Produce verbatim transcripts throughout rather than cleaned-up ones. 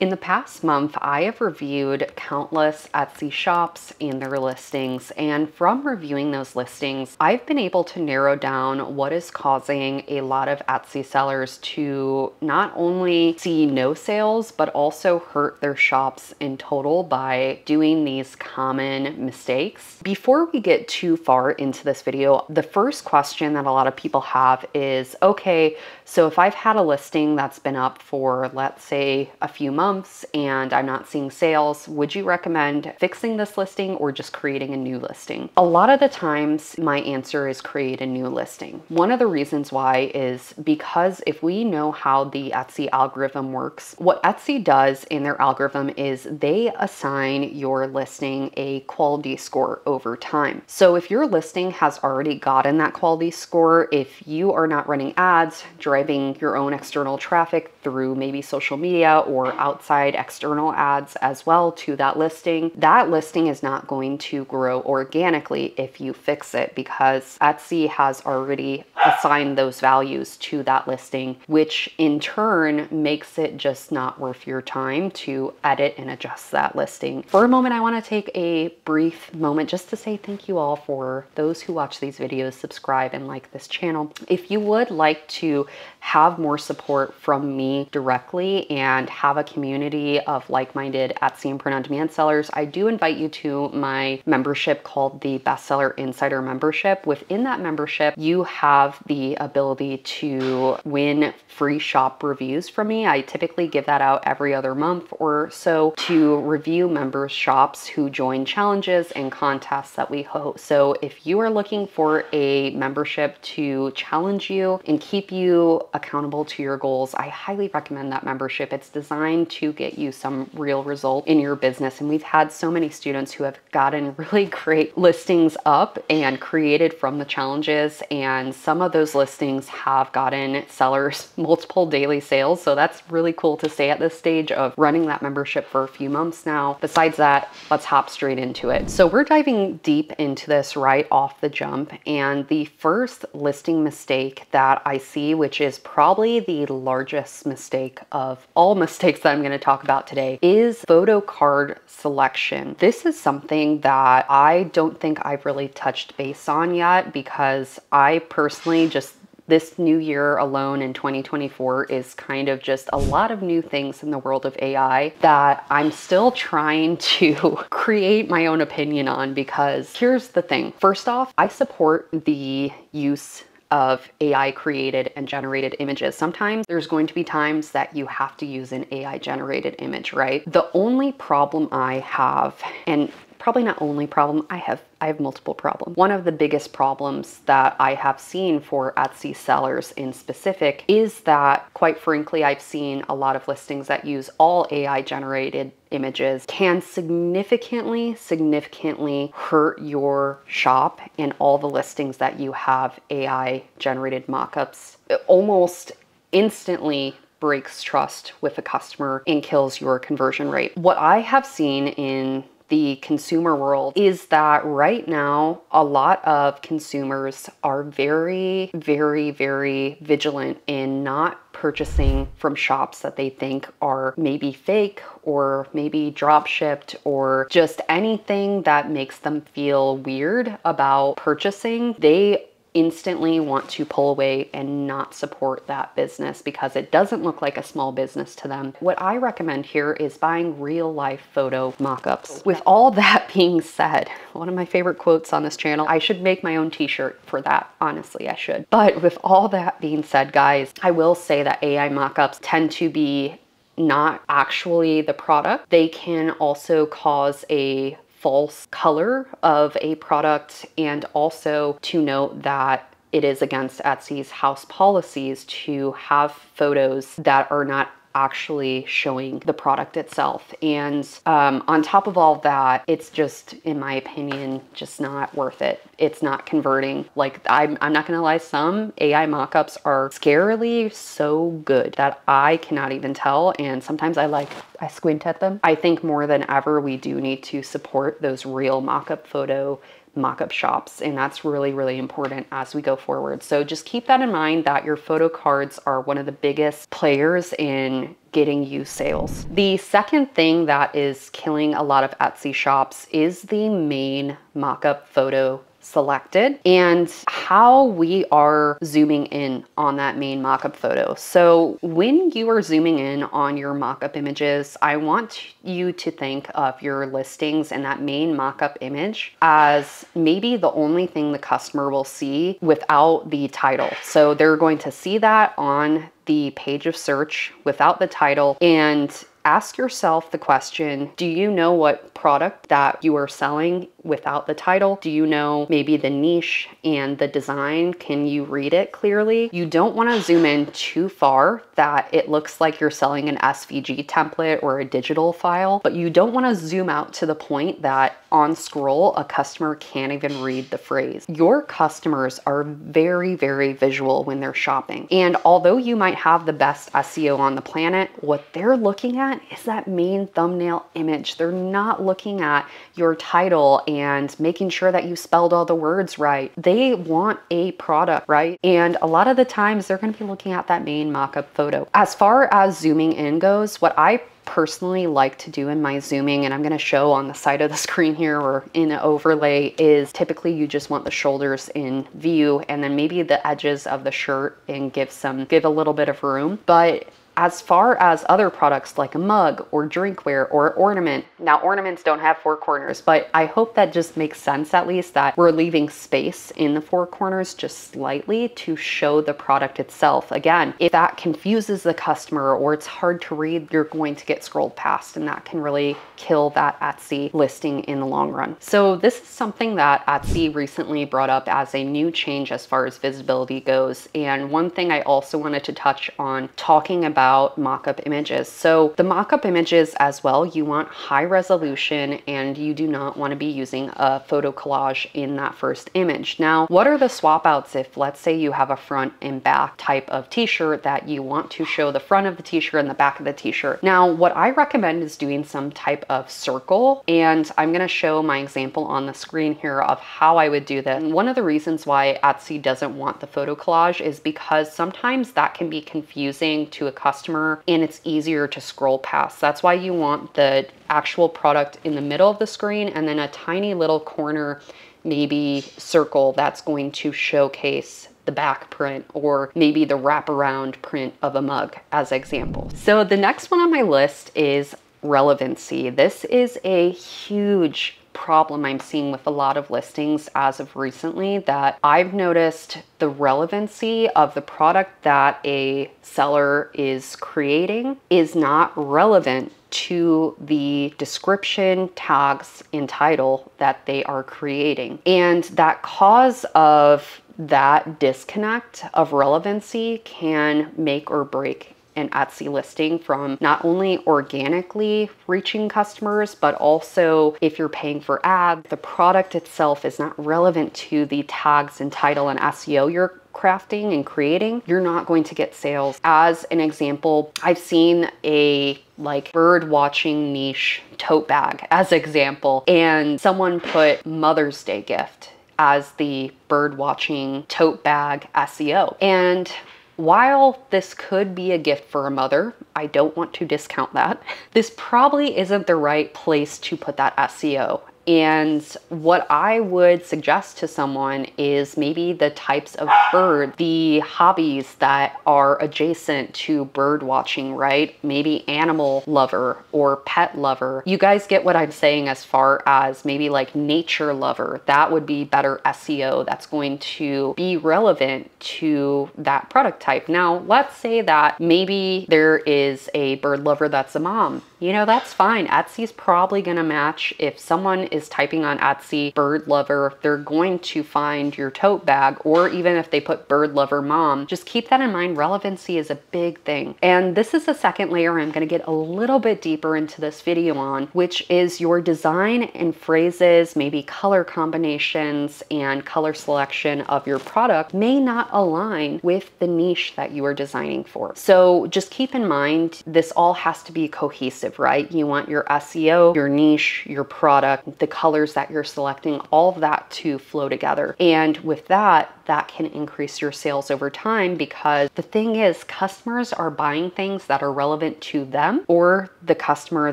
In the past month, I have reviewed countless Etsy shops and their listings, and from reviewing those listings, I've been able to narrow down what is causing a lot of Etsy sellers to not only see no sales, but also hurt their shops in total by doing these common mistakes. Before we get too far into this video, the first question that a lot of people have is, okay, so if I've had a listing that's been up for, let's say, a few months, and I'm not seeing sales, would you recommend fixing this listing or just creating a new listing? A lot of the times my answer is create a new listing. One of the reasons why is because if we know how the Etsy algorithm works, what Etsy does in their algorithm is they assign your listing a quality score over time. So if your listing has already gotten that quality score, if you are not running ads, driving your own external traffic through maybe social media or outside outside external ads as well to that listing, that listing is not going to grow organically if you fix it, because Etsy has already assigned those values to that listing, which in turn makes it just not worth your time to edit and adjust that listing. For a moment, I want to take a brief moment just to say thank you all for those who watch these videos, subscribe, and like this channel. If you would like to have more support from me directly and have a community community of like-minded Etsy and Print on Demand sellers, I do invite you to my membership called the Bestseller Insider membership. Within that membership, you have the ability to win free shop reviews from me. I typically give that out every other month or so to review members' shops who join challenges and contests that we host. So if you are looking for a membership to challenge you and keep you accountable to your goals, I highly recommend that membership. It's designed to to get you some real result in your business. And we've had so many students who have gotten really great listings up and created from the challenges. And some of those listings have gotten sellers multiple daily sales. So that's really cool to stay at this stage of running that membership for a few months now. Besides that, let's hop straight into it. So we're diving deep into this right off the jump. And the first listing mistake that I see, which is probably the largest mistake of all mistakes that I'm going to talk about today, is photo card selection. This is something that I don't think I've really touched base on yet, because I personally just this new year alone in twenty twenty-four is kind of just a lot of new things in the world of A I that I'm still trying to create my own opinion on. Because here's the thing. First off, I support the use of A I created and generated images. Sometimes there's going to be times that you have to use an A I generated image, right? The only problem I have, and probably not only problem, I have I have multiple problems. One of the biggest problems that I have seen for Etsy sellers in specific is that, quite frankly, I've seen a lot of listings that use all A I generated images can significantly, significantly hurt your shop and all the listings that you have A I generated mock-ups. It almost instantly breaks trust with a customer and kills your conversion rate. What I have seen in the consumer world is that right now, a lot of consumers are very, very, very vigilant in not purchasing from shops that they think are maybe fake or maybe drop shipped or just anything that makes them feel weird about purchasing. They instantly want to pull away and not support that business because it doesn't look like a small business to them. What I recommend here is buying real life photo mock-ups. With all that being said, one of my favorite quotes on this channel, I should make my own t-shirt for that. Honestly, I should. But with all that being said, guys, I will say that A I mock-ups tend to be not actually the product. They can also cause a false color of a product, and also to note that it is against Etsy's house policies to have photos that are not actually showing the product itself. And um, on top of all that, it's just, in my opinion, just not worth it. It's not converting. Like, I'm, I'm not gonna lie, some A I mock-ups are scarily so good that I cannot even tell. And sometimes I like, I squint at them. I think more than ever, we do need to support those real mock-up photo mock-up shops, and that's really, really important as we go forward. So just keep that in mind, that your photo cards are one of the biggest players in getting you sales. The second thing that is killing a lot of Etsy shops is the main mock-up photo selected and how we are zooming in on that main mock-up photo. So when you are zooming in on your mock-up images, I want you to think of your listings and that main mock-up image as maybe the only thing the customer will see without the title. So they're going to see that on the page of search without the title, and ask yourself the question, do you know what product that you are selling without the title? Do you know maybe the niche and the design? Can you read it clearly? You don't want to zoom in too far that it looks like you're selling an S V G template or a digital file, but you don't want to zoom out to the point that on scroll, a customer can't even read the phrase. Your customers are very, very visual when they're shopping. And although you might have the best S E O on the planet, what they're looking at is that main thumbnail image. They're not looking at your title and making sure that you spelled all the words right. They want a product, right? And a lot of the times they're going to be looking at that main mock-up photo. As far as zooming in goes, what I personally like to do in my zooming, and I'm going to show on the side of the screen here or in an overlay, is typically you just want the shoulders in view and then maybe the edges of the shirt, and give some, give a little bit of room. But as far as other products like a mug or drinkware or ornament, now ornaments don't have four corners, but I hope that just makes sense, at least, that we're leaving space in the four corners just slightly to show the product itself. Again, if that confuses the customer or it's hard to read, you're going to get scrolled past, and that can really kill that Etsy listing in the long run. So this is something that Etsy recently brought up as a new change as far as visibility goes. And one thing I also wanted to touch on, talking about mock-up images. So the mock-up images as well, you want high resolution, and you do not want to be using a photo collage in that first image. Now, what are the swap outs if, let's say, you have a front and back type of t-shirt that you want to show the front of the t-shirt and the back of the t-shirt? Now, what I recommend is doing some type of circle, and I'm going to show my example on the screen here of how I would do that. And one of the reasons why Etsy doesn't want the photo collage is because sometimes that can be confusing to a customer, and it's easier to scroll past. That's why you want the actual product in the middle of the screen, and then a tiny little corner, maybe circle, that's going to showcase the back print or maybe the wraparound print of a mug, as an example. So the next one on my list is relevancy. This is a huge problem I'm seeing with a lot of listings as of recently, that I've noticed the relevancy of the product that a seller is creating is not relevant to the description, tags, and title that they are creating. And that cause of that disconnect of relevancy can make or break an Etsy listing from not only organically reaching customers, but also if you're paying for ads, the product itself is not relevant to the tags and title and S E O you're crafting and creating, you're not going to get sales. As an example, I've seen a like bird watching niche tote bag as an example, and someone put Mother's Day gift as the bird watching tote bag S E O. And while this could be a gift for a mother, I don't want to discount that. This probably isn't the right place to put that S E O. And what I would suggest to someone is maybe the types of bird, the hobbies that are adjacent to bird watching, right? Maybe animal lover or pet lover. You guys get what I'm saying, as far as maybe like nature lover. That would be better S E O that's going to be relevant to that product type. Now, let's say that maybe there is a bird lover that's a mom. You know, that's fine. Etsy's probably gonna match. If someone is typing on Etsy bird lover, they're going to find your tote bag, or even if they put bird lover mom, just keep that in mind. Relevancy is a big thing. And this is the second layer I'm gonna get a little bit deeper into this video on, which is your design and phrases, maybe color combinations and color selection of your product may not align with the niche that you are designing for. So just keep in mind, this all has to be cohesive, right? You want your S E O, your niche, your product, the colors that you're selecting, all of that to flow together. And with that, that can increase your sales over time, because the thing is, customers are buying things that are relevant to them or the customer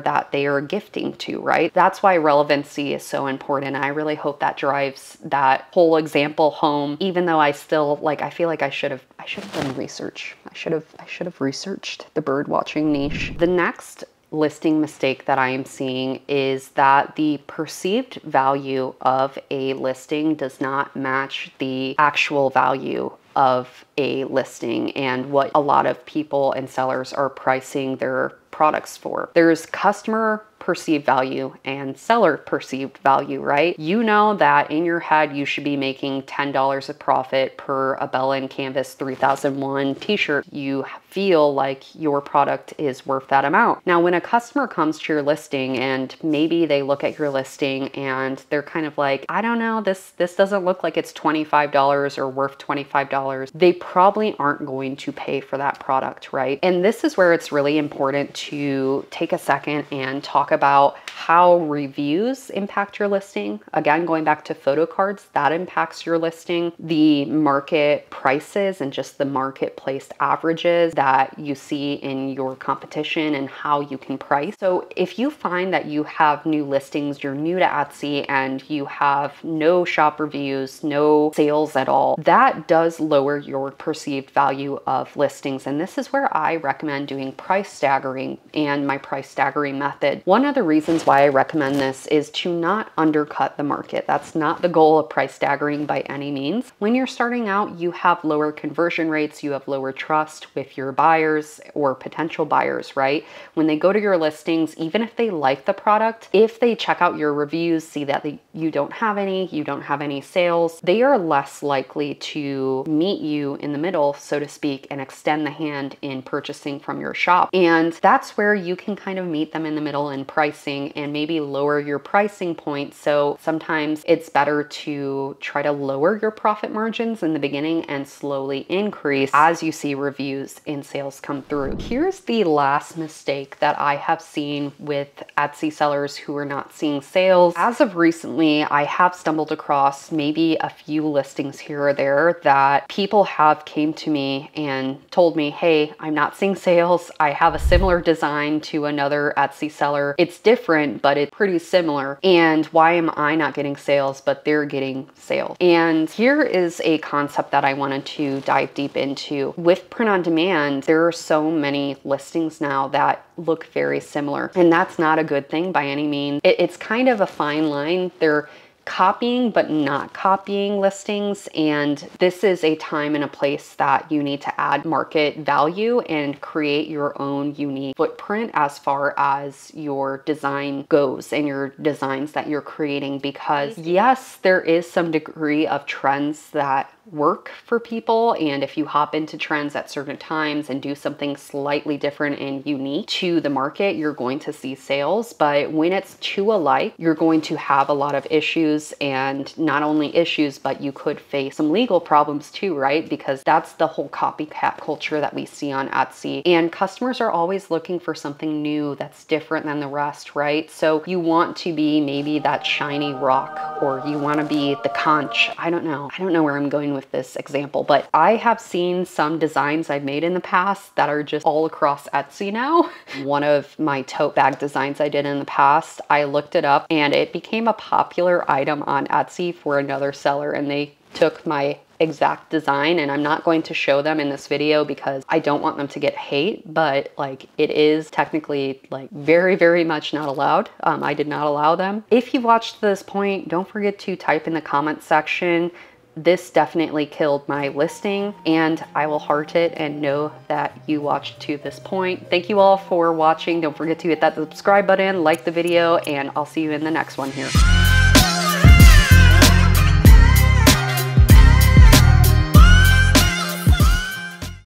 that they are gifting to, right? That's why relevancy is so important. I really hope that drives that whole example home, even though I still, like, I feel like I should have, I should have done research. I should have, I should have researched the bird watching niche. The next listing mistake that I am seeing is that the perceived value of a listing does not match the actual value of a listing and what a lot of people and sellers are pricing their products for. There's customer perceived value and seller perceived value, right? You know that in your head you should be making ten dollars of profit per a Bella and Canvas three thousand one t-shirt. You feel like your product is worth that amount. Now, when a customer comes to your listing and maybe they look at your listing and they're kind of like, I don't know, this, this doesn't look like it's twenty-five dollars or worth twenty-five dollars, they probably aren't going to pay for that product, right? And this is where it's really important to take a second and talk about how reviews impact your listing. Again, going back to photo cards, that impacts your listing. The market prices and just the marketplace averages that you see in your competition and how you can price. So if you find that you have new listings, you're new to Etsy, and you have no shop reviews, no sales at all, that does lower your perceived value of listings. And this is where I recommend doing price staggering and my price staggering method. One of the reasons why I recommend this is to not undercut the market. That's not the goal of price staggering by any means. When you're starting out, you have lower conversion rates, you have lower trust with your buyers or potential buyers, right? When they go to your listings, even if they like the product, if they check out your reviews, see that they, you don't have any, you don't have any sales, they are less likely to meet you in the middle, so to speak, and extend the hand in purchasing from your shop. And that's where you can kind of meet them in the middle in pricing and maybe lower your pricing point. So sometimes it's better to try to lower your profit margins in the beginning and slowly increase as you see reviews and sales come through. Here's the last mistake that I have seen with Etsy sellers who are not seeing sales. As of recently, I have stumbled across maybe a few listings here or there that people have came to me and told me, hey, I'm not seeing sales. I have a similar design to another Etsy seller. It's different, but it's pretty similar. And why am I not getting sales, but they're getting sales? And here is a concept that I wanted to dive deep into. With print on demand, there are so many listings now that look very similar. And that's not a good thing by any means. It, it's kind of a fine line. They're copying but not copying listings, and this is a time and a place that you need to add market value and create your own unique footprint as far as your design goes and your designs that you're creating, because yes, there is some degree of trends that work for people, and if you hop into trends at certain times and do something slightly different and unique to the market, you're going to see sales. But when it's too alike, you're going to have a lot of issues, and not only issues, but you could face some legal problems too, right? Because that's the whole copycat culture that we see on Etsy, and customers are always looking for something new that's different than the rest, right? So you want to be maybe that shiny rock, or you want to be the conch. I don't know. I don't know where I'm going with with this example, but I have seen some designs I've made in the past that are just all across Etsy now. One of my tote bag designs I did in the past, I looked it up and it became a popular item on Etsy for another seller, and they took my exact design, and I'm not going to show them in this video because I don't want them to get hate, but like, it is technically like very, very much not allowed. Um, I did not allow them. If you've watched to this point, don't forget to type in the comment section, this definitely killed my listing, and I will heart it and know that you watched to this point. Thank you all for watching. Don't forget to hit that subscribe button, like the video, and I'll see you in the next one here.